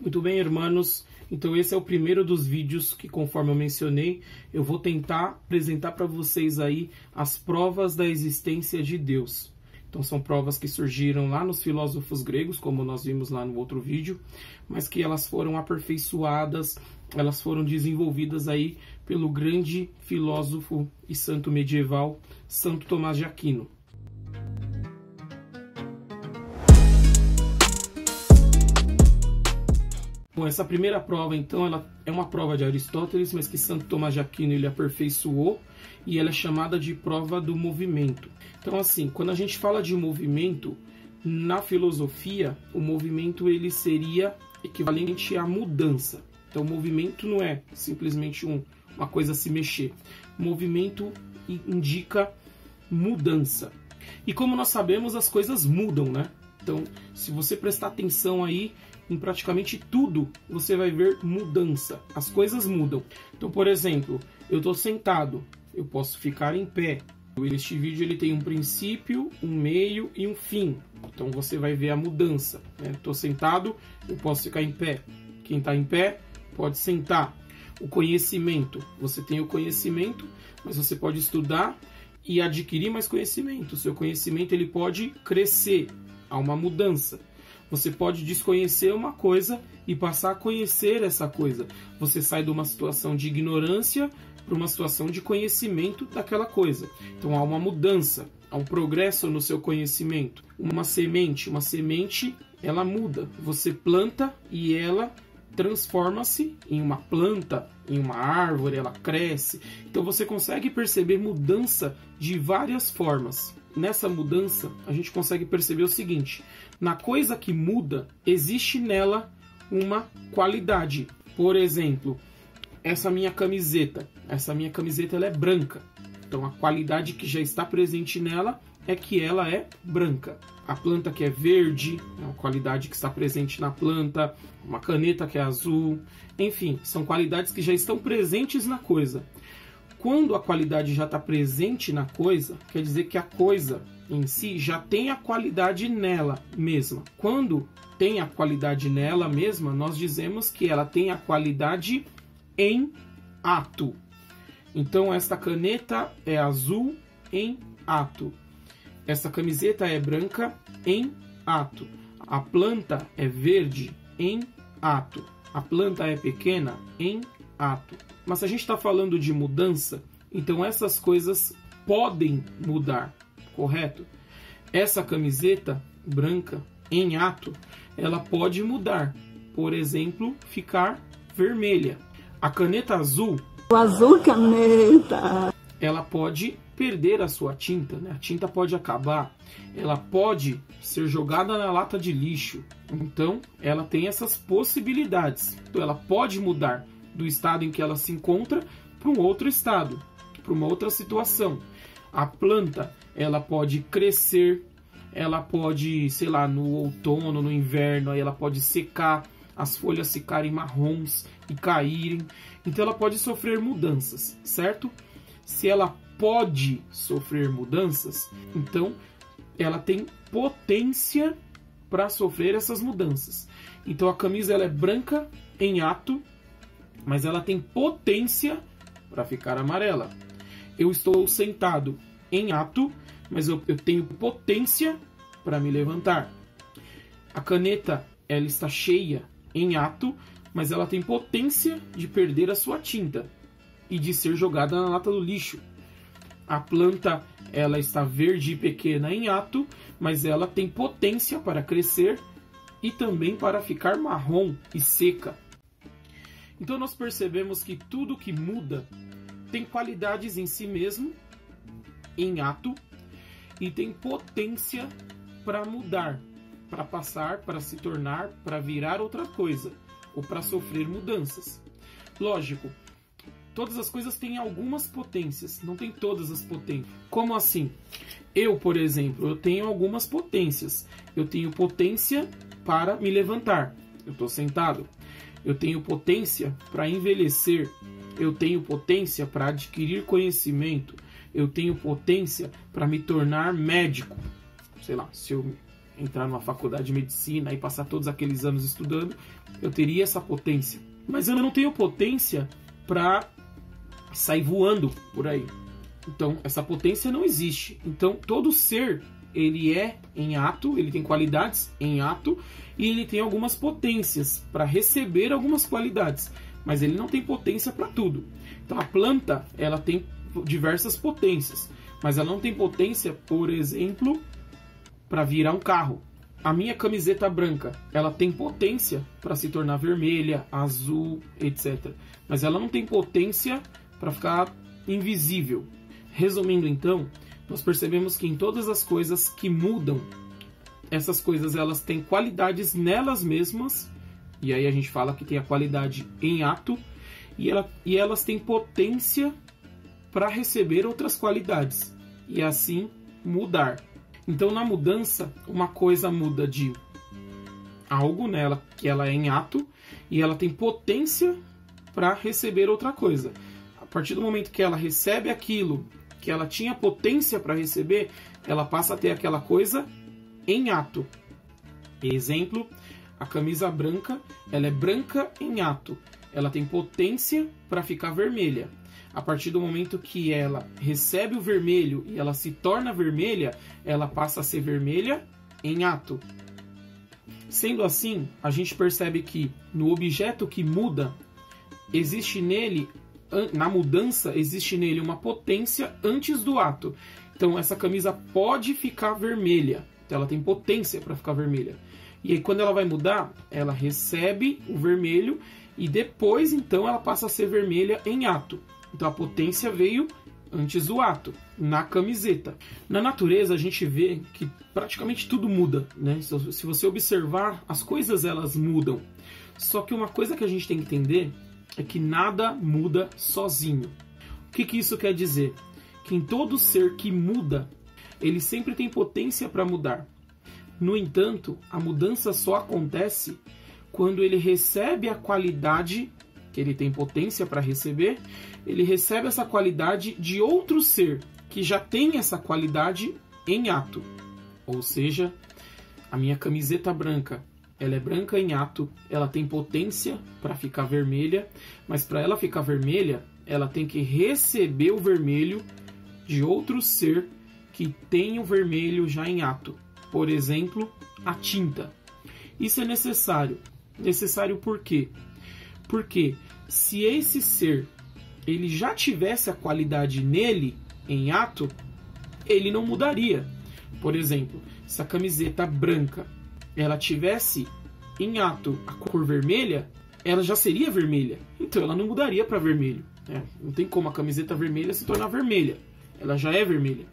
Muito bem, irmãos, então esse é o primeiro dos vídeos que, conforme eu mencionei, eu vou tentar apresentar para vocês aí as provas da existência de Deus. Então são provas que surgiram lá nos filósofos gregos, como nós vimos lá no outro vídeo, mas que elas foram aperfeiçoadas, elas foram desenvolvidas aí pelo grande filósofo e santo medieval Santo Tomás de Aquino. Bom, essa primeira prova, então, ela é uma prova de Aristóteles, mas que Santo Tomás de Aquino ele aperfeiçoou, e ela é chamada de prova do movimento. Então, assim, quando a gente fala de movimento, na filosofia, o movimento ele seria equivalente à mudança. Então, movimento não é simplesmente uma coisa a se mexer. Movimento indica mudança. E como nós sabemos, as coisas mudam, né? Então, se você prestar atenção aí, em praticamente tudo você vai ver mudança. As coisas mudam. Então, por exemplo, eu estou sentado, eu posso ficar em pé. Este vídeo ele tem um princípio, um meio e um fim. Então você vai ver a mudança, né? Estou sentado, eu posso ficar em pé. Quem está em pé pode sentar. O conhecimento. Você tem o conhecimento, mas você pode estudar e adquirir mais conhecimento. O seu conhecimento ele pode crescer. Há uma mudança. Você pode desconhecer uma coisa e passar a conhecer essa coisa. Você sai de uma situação de ignorância para uma situação de conhecimento daquela coisa. Então há uma mudança, há um progresso no seu conhecimento. Uma semente, ela muda. Você planta e ela transforma-se em uma planta, em uma árvore, ela cresce. Então você consegue perceber mudança de várias formas. Nessa mudança, a gente consegue perceber o seguinte: na coisa que muda, existe nela uma qualidade. Por exemplo, essa minha camiseta ela é branca. Então a qualidade que já está presente nela é que ela é branca. A planta que é verde, é uma qualidade que está presente na planta. Uma caneta que é azul. Enfim, são qualidades que já estão presentes na coisa. Quando a qualidade já está presente na coisa, quer dizer que a coisa em si já tem a qualidade nela mesma. Quando tem a qualidade nela mesma, nós dizemos que ela tem a qualidade em ato. Então, esta caneta é azul em ato. Esta camiseta é branca em ato. A planta é verde em ato. A planta é pequena em ato. Mas se a gente está falando de mudança, então essas coisas podem mudar, correto? Essa camiseta branca em ato, ela pode mudar. Por exemplo, ficar vermelha. A caneta azul, o azul caneta, ela pode perder a sua tinta, né? A tinta pode acabar, ela pode ser jogada na lata de lixo. Então, ela tem essas possibilidades. Então, ela pode mudar do estado em que ela se encontra para um outro estado, para uma outra situação. A planta, ela pode crescer, ela pode, sei lá, no outono, no inverno, aí ela pode secar, as folhas ficarem marrons e caírem. Então ela pode sofrer mudanças, certo? Se ela pode sofrer mudanças, então ela tem potência para sofrer essas mudanças. Então a camisa ela é branca em ato, mas ela tem potência para ficar amarela. Eu estou sentado em ato, mas eu tenho potência para me levantar. A caneta ela está cheia em ato, mas ela tem potência de perder a sua tinta e de ser jogada na lata do lixo. A planta ela está verde e pequena em ato, mas ela tem potência para crescer e também para ficar marrom e seca. Então nós percebemos que tudo que muda tem qualidades em si mesmo, em ato, e tem potência para mudar, para passar, para se tornar, para virar outra coisa, ou para sofrer mudanças. Lógico, todas as coisas têm algumas potências, não tem todas as potências. Como assim? Eu, por exemplo, eu tenho algumas potências. Eu tenho potência para me levantar. Eu estou sentado. Eu tenho potência para envelhecer, eu tenho potência para adquirir conhecimento, eu tenho potência para me tornar médico. Sei lá, se eu entrar numa faculdade de medicina e passar todos aqueles anos estudando, eu teria essa potência. Mas eu não tenho potência para sair voando por aí. Então, essa potência não existe. Então, todo ser, ele é em ato, ele tem qualidades em ato, e ele tem algumas potências para receber algumas qualidades, mas ele não tem potência para tudo. Então, a planta, ela tem diversas potências, mas ela não tem potência, por exemplo, para virar um carro. A minha camiseta branca, ela tem potência para se tornar vermelha, azul, etc. Mas ela não tem potência para ficar invisível. Resumindo, então, nós percebemos que em todas as coisas que mudam, essas coisas elas têm qualidades nelas mesmas, e aí a gente fala que tem a qualidade em ato, e elas têm potência para receber outras qualidades, e assim mudar. Então, na mudança, uma coisa muda de algo nela, que ela é em ato, e ela tem potência para receber outra coisa. A partir do momento que ela recebe aquilo que ela tinha potência para receber, ela passa a ter aquela coisa em ato. Exemplo, a camisa branca, ela é branca em ato. Ela tem potência para ficar vermelha. A partir do momento que ela recebe o vermelho e ela se torna vermelha, ela passa a ser vermelha em ato. Sendo assim, a gente percebe que no objeto que muda, existe nele, na mudança, existe nele uma potência antes do ato. Então essa camisa pode ficar vermelha, ela tem potência para ficar vermelha. E aí quando ela vai mudar, ela recebe o vermelho e depois então ela passa a ser vermelha em ato. Então a potência veio antes do ato, na camiseta. Na natureza a gente vê que praticamente tudo muda, né? Se você observar, as coisas elas mudam. Só que uma coisa que a gente tem que entender é que nada muda sozinho. O que que isso quer dizer? Que em todo ser que muda, ele sempre tem potência para mudar. No entanto, a mudança só acontece quando ele recebe a qualidade que ele tem potência para receber, ele recebe essa qualidade de outro ser que já tem essa qualidade em ato. Ou seja, a minha camiseta branca, ela é branca em ato, ela tem potência para ficar vermelha, mas para ela ficar vermelha, ela tem que receber o vermelho de outro ser que tem o vermelho já em ato. Por exemplo, a tinta. Isso é necessário. Necessário por quê? Porque se esse ser ele já tivesse a qualidade nele, em ato, ele não mudaria. Por exemplo, se a camiseta branca ela tivesse em ato a cor vermelha, ela já seria vermelha. Então ela não mudaria para vermelho, né? Não tem como a camiseta vermelha se tornar vermelha. Ela já é vermelha.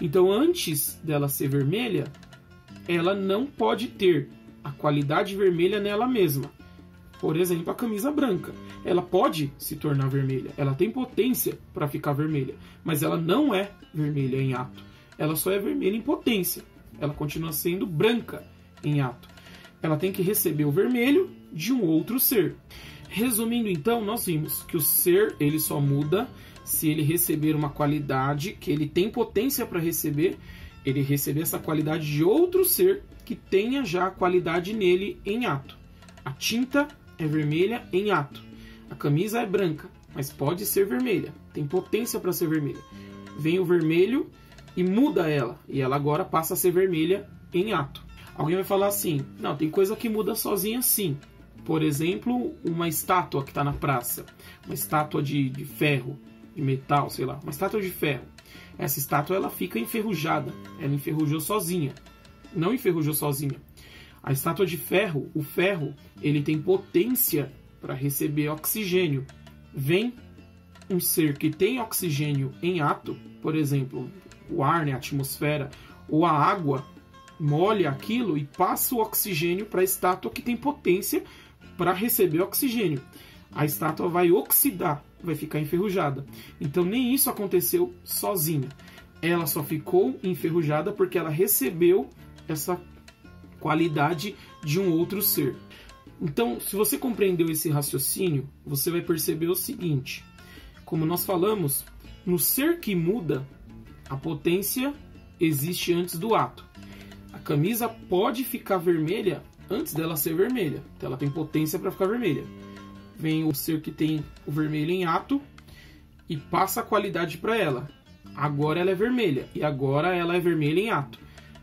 Então antes dela ser vermelha, ela não pode ter a qualidade vermelha nela mesma. Por exemplo, a camisa branca. Ela pode se tornar vermelha. Ela tem potência para ficar vermelha. Mas ela não é vermelha em ato. Ela só é vermelha em potência. Ela continua sendo branca em ato. Ela tem que receber o vermelho de um outro ser. Resumindo, então, nós vimos que o ser ele só muda se ele receber uma qualidade que ele tem potência para receber. Ele receber essa qualidade de outro ser que tenha já a qualidade nele em ato. A tinta é vermelha em ato. A camisa é branca, mas pode ser vermelha. Tem potência para ser vermelha. Vem o vermelho e muda ela. E ela agora passa a ser vermelha em ato. Alguém vai falar assim, não, tem coisa que muda sozinha sim. Por exemplo, uma estátua que está na praça. Uma estátua de ferro, de metal, sei lá. Uma estátua de ferro. Essa estátua ela fica enferrujada. Ela enferrujou sozinha. Não enferrujou sozinha. A estátua de ferro, o ferro, ele tem potência para receber oxigênio. Vem um ser que tem oxigênio em ato, por exemplo, o ar, né, a atmosfera, ou a água, molha aquilo e passa o oxigênio para a estátua que tem potência para receber oxigênio. A estátua vai oxidar, vai ficar enferrujada. Então nem isso aconteceu sozinha. Ela só ficou enferrujada porque ela recebeu essa qualidade de um outro ser. Então, se você compreendeu esse raciocínio, você vai perceber o seguinte. Como nós falamos, no ser que muda, a potência existe antes do ato. A camisa pode ficar vermelha antes dela ser vermelha. Então ela tem potência para ficar vermelha. Vem o ser que tem o vermelho em ato e passa a qualidade para ela. Agora ela é vermelha e agora ela é vermelha em ato.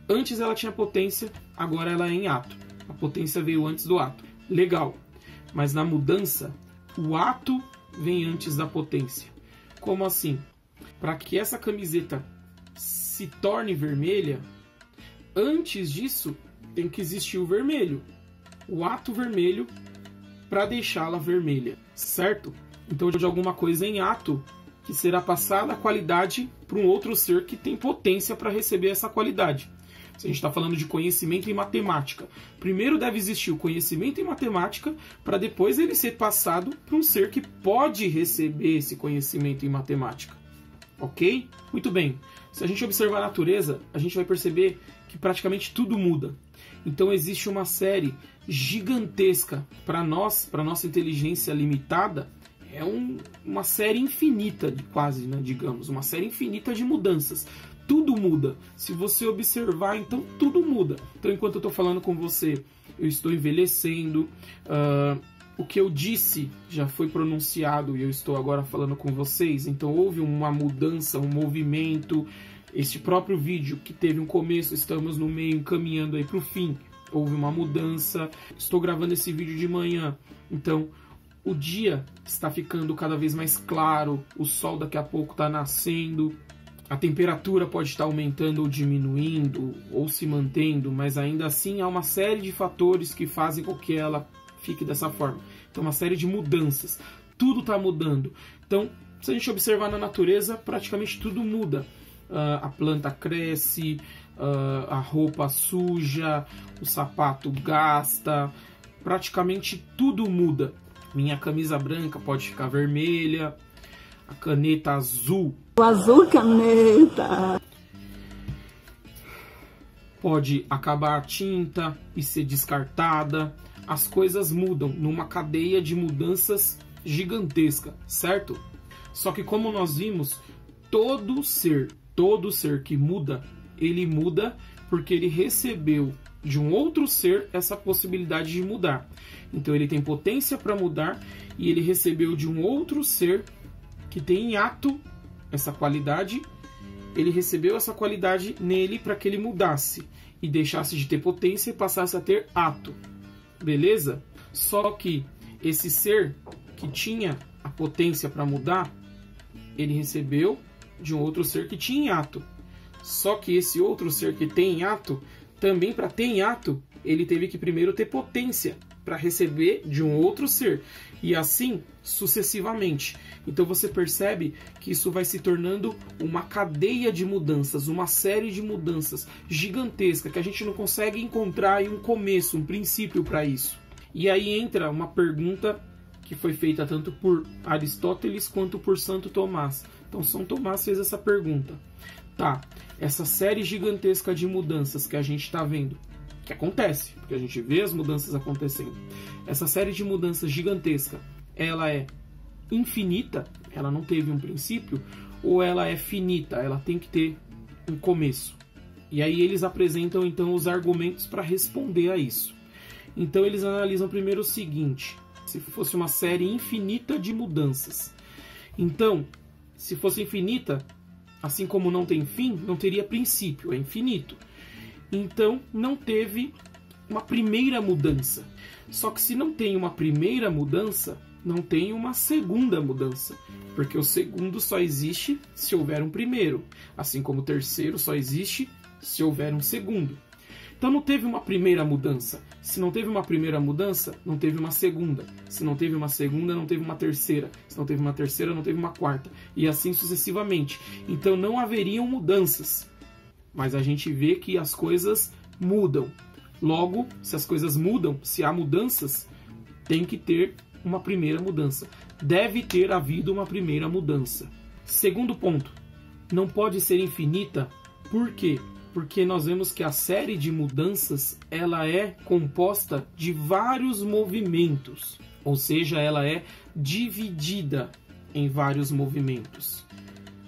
Antes ela tinha potência, agora ela é em ato. A potência veio antes do ato. Legal. Mas na mudança, o ato vem antes da potência. Como assim? Para que essa camiseta se torne vermelha, antes disso tem que existir o vermelho, o ato vermelho, para deixá-la vermelha, certo? Então de alguma coisa em ato que será passada a qualidade para um outro ser que tem potência para receber essa qualidade. Se a gente está falando de conhecimento em matemática, primeiro deve existir o conhecimento em matemática para depois ele ser passado para um ser que pode receber esse conhecimento em matemática. Ok? Muito bem. Se a gente observar a natureza, a gente vai perceber que praticamente tudo muda. Então existe uma série gigantesca para nós, para nossa inteligência limitada, é uma série infinita, quase, né, digamos, uma série infinita de mudanças. Tudo muda. Se você observar, então tudo muda. Então, enquanto eu estou falando com você, eu estou envelhecendo, o que eu disse já foi pronunciado e eu estou agora falando com vocês. Então, houve uma mudança, um movimento. Este próprio vídeo que teve um começo, estamos no meio, encaminhando aí para o fim. Houve uma mudança. Estou gravando esse vídeo de manhã, então o dia está ficando cada vez mais claro, o sol daqui a pouco está nascendo. A temperatura pode estar aumentando ou diminuindo, ou se mantendo, mas ainda assim há uma série de fatores que fazem com que ela fique dessa forma. Então, uma série de mudanças. Tudo está mudando. Então, se a gente observar na natureza, praticamente tudo muda. A planta cresce, a roupa suja, o sapato gasta, praticamente tudo muda. Minha camisa branca pode ficar vermelha, a caneta azul. O azul caneta. Pode acabar a tinta e ser descartada. As coisas mudam numa cadeia de mudanças gigantesca, certo? Só que como nós vimos, todo ser que muda, ele muda porque ele recebeu de um outro ser essa possibilidade de mudar. Então ele tem potência para mudar e ele recebeu de um outro ser que tem em ato essa qualidade, ele recebeu essa qualidade nele para que ele mudasse e deixasse de ter potência e passasse a ter ato, beleza? Só que esse ser que tinha a potência para mudar, ele recebeu de um outro ser que tinha em ato. Só que esse outro ser que tem em ato, também para ter em ato, ele teve que primeiro ter potência para receber de um outro ser, e assim sucessivamente. Então você percebe que isso vai se tornando uma cadeia de mudanças, uma série de mudanças gigantesca, que a gente não consegue encontrar um começo, um princípio para isso. E aí entra uma pergunta que foi feita tanto por Aristóteles quanto por Santo Tomás. Então São Tomás fez essa pergunta. Tá, essa série gigantesca de mudanças que a gente está vendo, que acontece, porque a gente vê as mudanças acontecendo. Essa série de mudanças gigantesca, ela é infinita, ela não teve um princípio, ou ela é finita, ela tem que ter um começo. E aí eles apresentam, então, os argumentos para responder a isso. Então eles analisam primeiro o seguinte, se fosse uma série infinita de mudanças. Então, se fosse infinita, assim como não tem fim, não teria princípio, é infinito. Então, não teve uma primeira mudança. Só que se não tem uma primeira mudança, não tem uma segunda mudança. Porque o segundo só existe se houver um primeiro. Assim como o terceiro só existe se houver um segundo. Então, não teve uma primeira mudança. Se não teve uma primeira mudança, não teve uma segunda. Se não teve uma segunda, não teve uma terceira. Se não teve uma terceira, não teve uma quarta. E assim sucessivamente. Então, não haveriam mudanças. Mas a gente vê que as coisas mudam. Logo, se as coisas mudam, se há mudanças, tem que ter uma primeira mudança. Deve ter havido uma primeira mudança. Segundo ponto, não pode ser infinita. Por quê? Porque nós vemos que a série de mudanças, ela é composta de vários movimentos. Ou seja, ela é dividida em vários movimentos.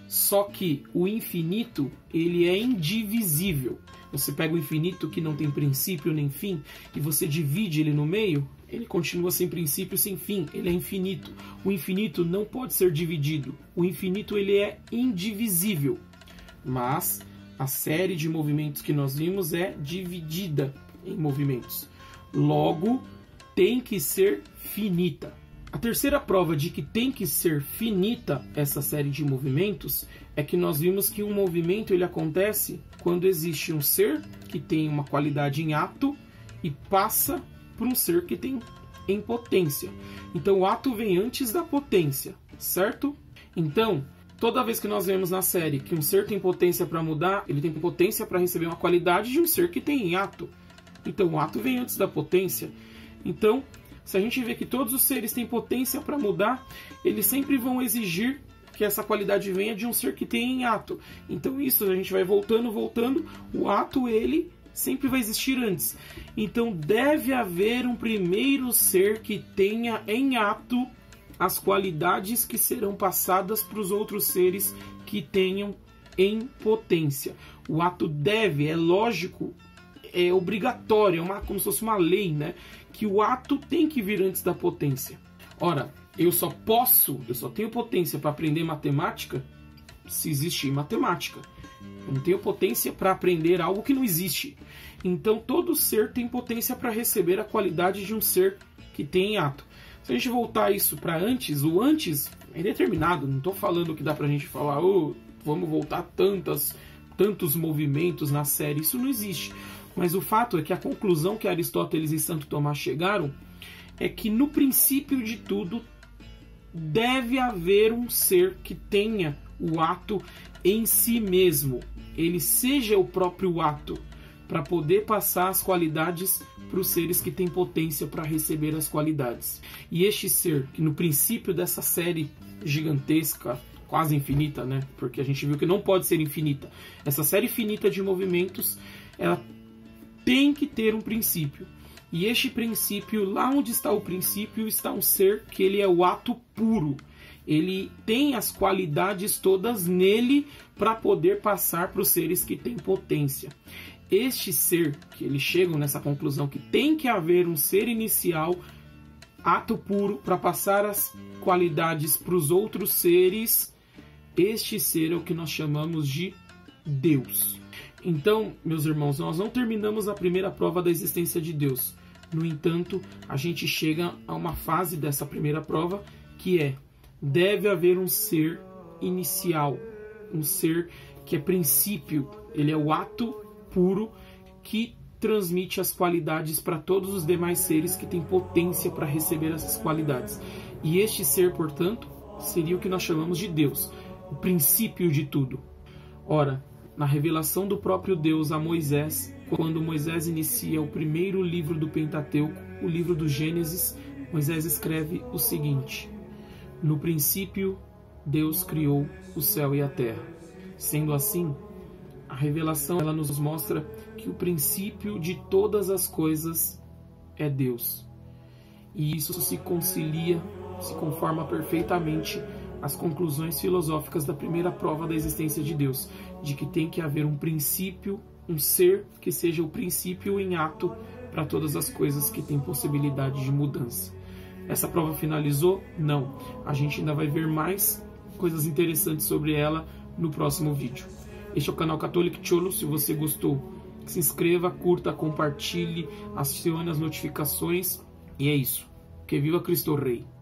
Só que o infinito, ele é indivisível. Você pega o infinito que não tem princípio nem fim e você divide ele no meio, ele continua sem princípio, sem fim, ele é infinito. O infinito não pode ser dividido, o infinito ele é indivisível. Mas a série de movimentos que nós vimos é dividida em movimentos. Logo, tem que ser finita. A terceira prova de que tem que ser finita essa série de movimentos é que nós vimos que um movimento ele acontece quando existe um ser que tem uma qualidade em ato e passa por um ser que tem em potência. Então o ato vem antes da potência, certo? Então, toda vez que nós vemos na série que um ser tem potência para mudar, ele tem potência para receber uma qualidade de um ser que tem em ato. Então o ato vem antes da potência. Então, se a gente vê que todos os seres têm potência para mudar, eles sempre vão exigir que essa qualidade venha de um ser que tem em ato. Então isso a gente vai voltando, o ato ele sempre vai existir antes. Então deve haver um primeiro ser que tenha em ato as qualidades que serão passadas para os outros seres que tenham em potência. O ato deve, é lógico, é obrigatório, como se fosse uma lei, né? Que o ato tem que vir antes da potência. Ora, eu só tenho potência para aprender matemática se existir matemática. Eu não tenho potência para aprender algo que não existe. Então todo ser tem potência para receber a qualidade de um ser que tem em ato. Se a gente voltar isso para antes, o antes é indeterminado, não estou falando que dá para a gente falar, vamos voltar tantos movimentos na série, isso não existe. Mas o fato é que a conclusão que Aristóteles e Santo Tomás chegaram é que no princípio de tudo deve haver um ser que tenha o ato em si mesmo. Ele seja o próprio ato para poder passar as qualidades para os seres que têm potência para receber as qualidades. E este ser, que no princípio dessa série gigantesca, quase infinita, né? Porque a gente viu que não pode ser infinita. Essa série finita de movimentos, ela tem que ter um princípio. E este princípio, lá onde está o princípio, está um ser que ele é o ato puro. Ele tem as qualidades todas nele para poder passar para os seres que têm potência. Este ser, que eles chegam nessa conclusão, que tem que haver um ser inicial, ato puro, para passar as qualidades para os outros seres. Este ser é o que nós chamamos de Deus. Então, meus irmãos, nós não terminamos a primeira prova da existência de Deus. No entanto, a gente chega a uma fase dessa primeira prova, que é, deve haver um ser inicial, um ser que é princípio, ele é o ato puro que transmite as qualidades para todos os demais seres que têm potência para receber essas qualidades. E este ser, portanto, seria o que nós chamamos de Deus, o princípio de tudo. Ora, na revelação do próprio Deus a Moisés, quando Moisés inicia o primeiro livro do Pentateuco, o livro do Gênesis, Moisés escreve o seguinte: no princípio, Deus criou o céu e a terra. Sendo assim, a revelação ela nos mostra que o princípio de todas as coisas é Deus. E isso se conforma perfeitamente as conclusões filosóficas da primeira prova da existência de Deus, de que tem que haver um princípio, um ser que seja o princípio em ato para todas as coisas que têm possibilidade de mudança. Essa prova finalizou? Não. A gente ainda vai ver mais coisas interessantes sobre ela no próximo vídeo. Este é o canal Católico Cholo. Se você gostou, se inscreva, curta, compartilhe, acione as notificações. E é isso. Que viva Cristo Rei!